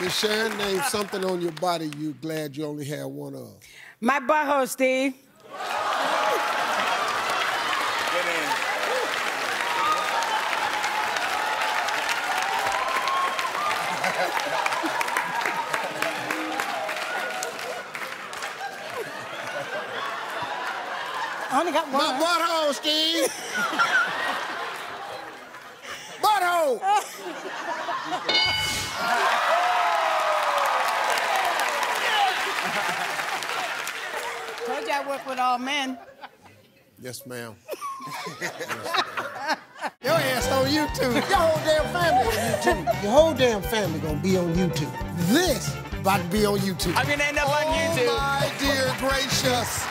Did Sharon name something on your body you glad you only had one of? My butthole, Steve. I only got one. My butthole, Steve. Butthole. Told you I work with all men. Yes, ma'am. Your ass on YouTube. Your whole damn family on YouTube. Your whole damn family gonna be on YouTube. This about to be on YouTube. I'm gonna end up on YouTube. Oh my dear gracious.